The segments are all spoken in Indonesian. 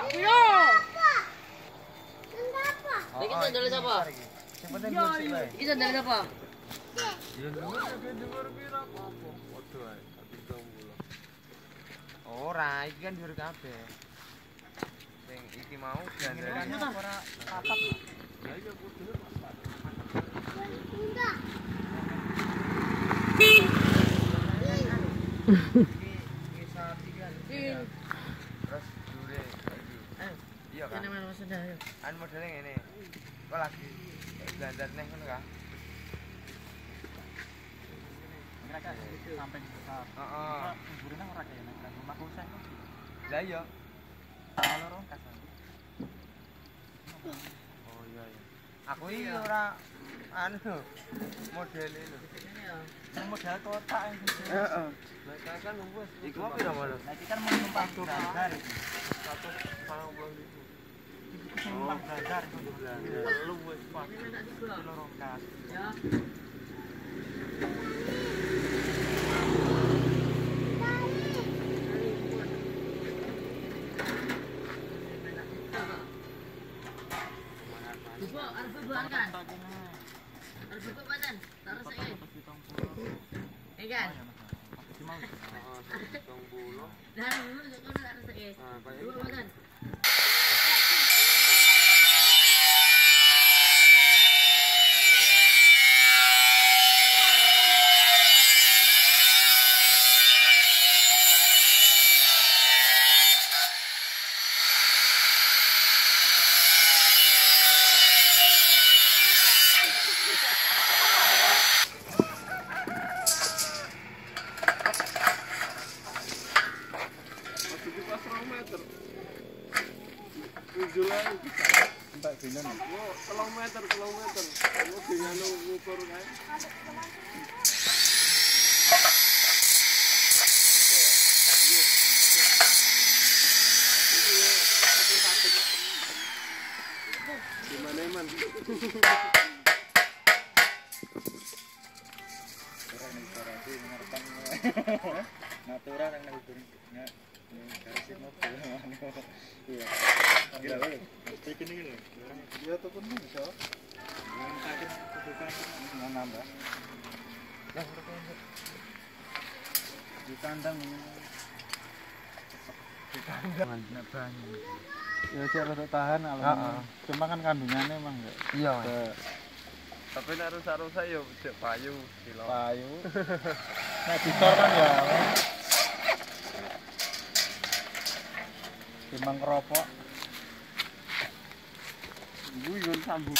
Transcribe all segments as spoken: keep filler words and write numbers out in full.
Kita dari siapa? Kita dari siapa? Ora, iki kan dhuwur kabeh. Sing iki mau gandarannya ora rapat. Ya iki dhuwur Mas. Bunda. Iki sapi kan. Terus dure iki. Iya kan. Ini Mas sudah ayo. An modele ngene. Kok lagi gandar neh ngono ka? Mereka sampai besar. Heeh. Burine ora kaya nang rumah kusen. Lah iya. Loro kasan. Oh iya iya. Aku iki ora anu model lho. Ini model kotak iki. Heeh. Lah kasan wis iku pira wae lho. Lah iki kan mau numpak bandar. seratus lima puluh ribu. Oh, bandar sebelah. Lu wis pas. Loro kas. Ya. Ya siapa tahan alhamdulillah. Cuma kan kandungannya emang enggak. Iya. Tapi nek rusak-rusak ya jek payu, kilo. Payu. Nek dicor kan ya. Timbang keropok. Iku yo sambung.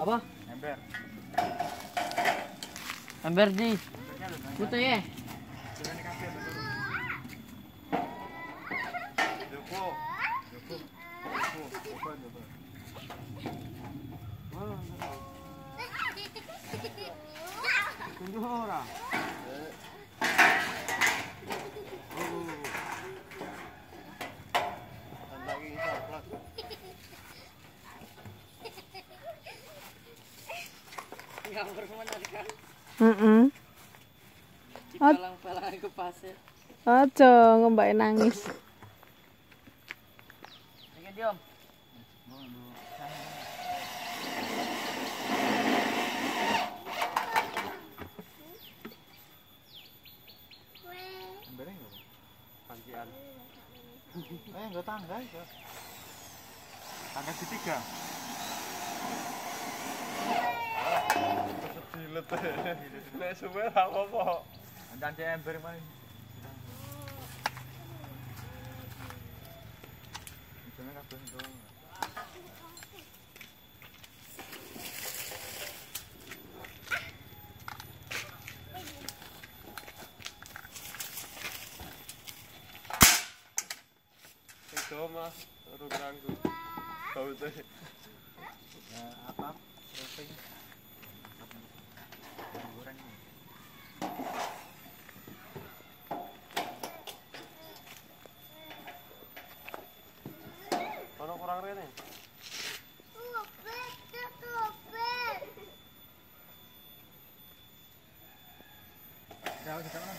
Apa? Ember. Ember di. 못해. 근조라. Mm-mm. Dipalang-palang ke pasir. Ojo, ngembake nangis. Ayo diom. Embere enggak? Pangkian. Eh, enggak tangga itu. Tangga ketiga. Dilet. Nek suwe ra apa-apa. Anjane ember main. Jenenge kabeh ndong. Itu mah rugangku. Tahu teh. Ya apa? Rupanya orang rene. Topet, topet. Jauh di sana.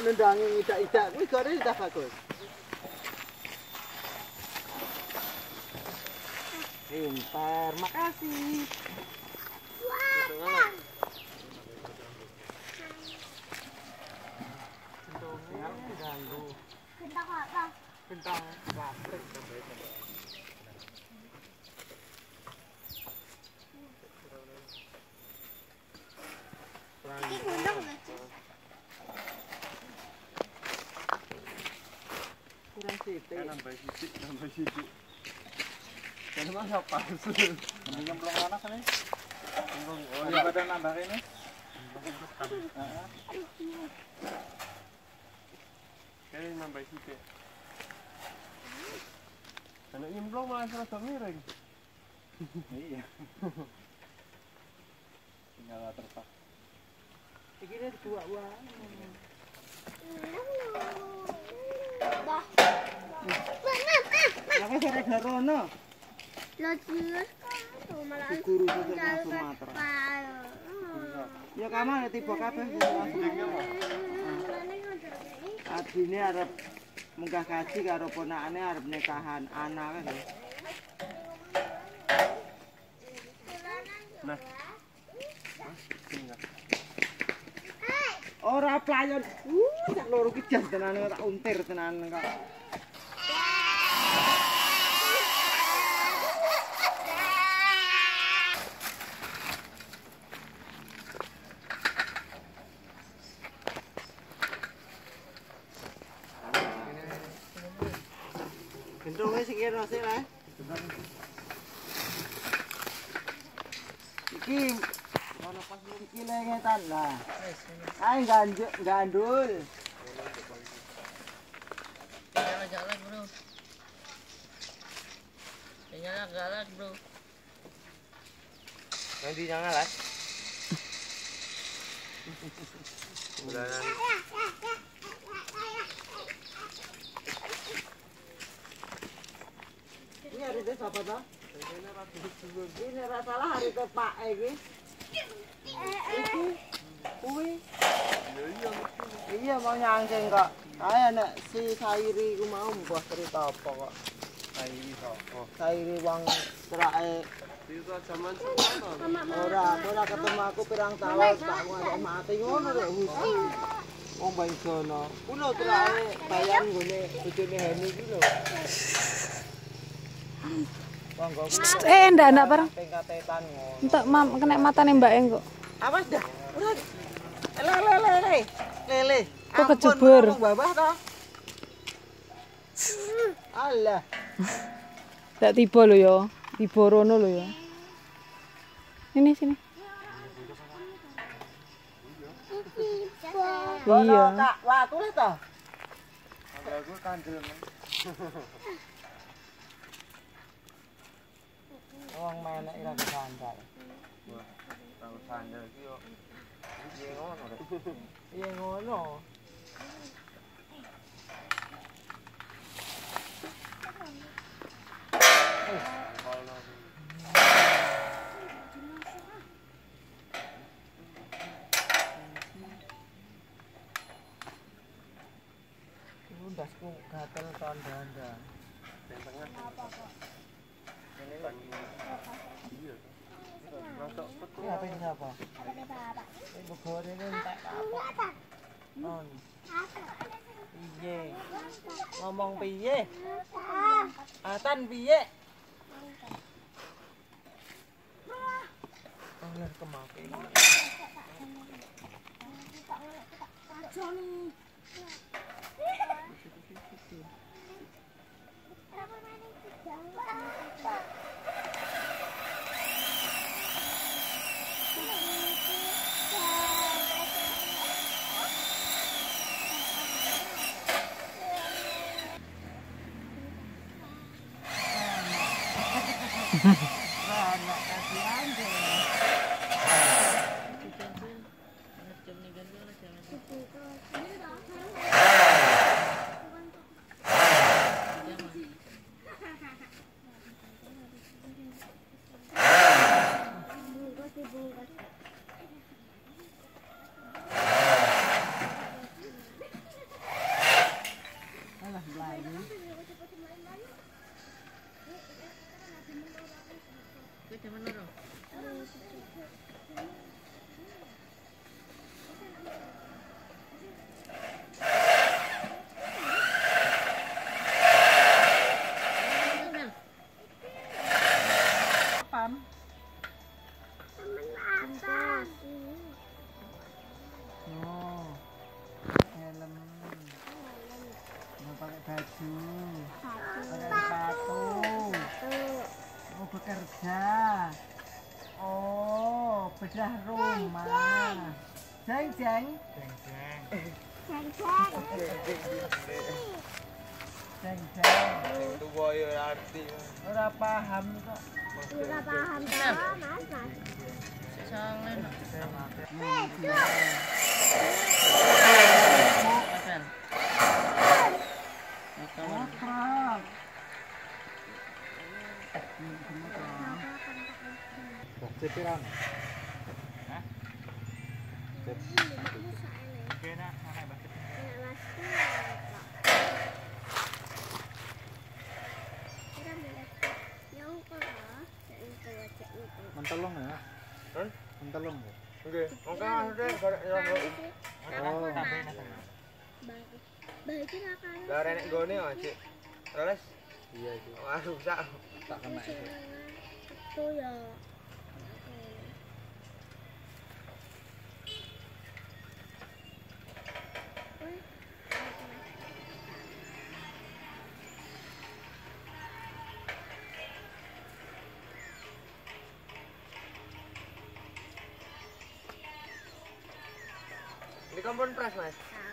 Nendangin idak-idak kuwi gare idak bagus. Pintar, makasih. Wah. tentang pabrik sampai sekarang. Ini gunung nggak sih? Kurang titik. Nambah titik, nambah titik. Karena masa palsu. Ini nyemplung anak nih. Nyemplung. Oh, ini badan nambah ini. Kayaknya nambah titik. Karena nyemplung malah serasa miring. Iya. Tinggal terpak. Iki ini dua uang. Bah. Benar ah. Jangan cari garono. Lojur kan malah guru sesat Sumatera. Ya kamane tiba kabeh senenge apa? Adine arep munggah kaji karo ponakane arep nikahan anak kan. Nah. Ora playon. Uh, sak loro ki jas tenan tak untir tenan kok. Gendong wis iki rose lah. Iki ono pas iki lengetan lah. Ay ganjul, gandul. Jangan jalan bro. Jangan jalan bro. Nanti jangan lah. Bulanan. Ini hari itu apa dah? Ini rasalah hari itu Pak Egi. Iki, kui, iya mau nyangking kok. Ayah nak si Sairi, aku mau buat cerita apa kok? Sairi apa? Sairi wang cerai. Cerita zaman zaman. Orang, orang ketemu aku perang tawar, tak mau ada mati, mana ada husi. Wang bangsono, kuno cerai, bayang gune, tujuh ni hari kuno. Eh, ndak ndak bareng. Entuk mam kena matane mbake kok. Awas dah. Urat. Lele lele. Lele. Kok kejebur. Bawah to. Allah. Ndak tiba lho ya. Tiba rono lho ya. Ini sini. Iya. Wah, tulis to. Aku kandel. Orang mana yang lagi sandal? Tahu sandal kyo? Yengono. Yengono. Dasku gatel tanda-tanda. Ini apa ini apa? Ini goreng tak apa? Non. Piye? Ngomong piye? Atan piye? Angger kemake. Alah, belai. Udah rumah. Jeng jeng. Jeng jeng. Jeng jeng. Jeng jeng. Tuwa yo arti. Ora paham kok. Ora paham ta, Mas, Mas. Sesongen. Cepiran. Hah? Cep. Oke nak, pakai basket. Mentelong ya? Hah? Mentelong ya? Oke. Oke, oke, barek yo. Oh, sampai nak. Bagus. Baiki nakal. Lah renek gone yo, Cik. Terus? Iya, Cik. Waduh, sak tak kena itu. Itu ya. Di kompon pres, Mas.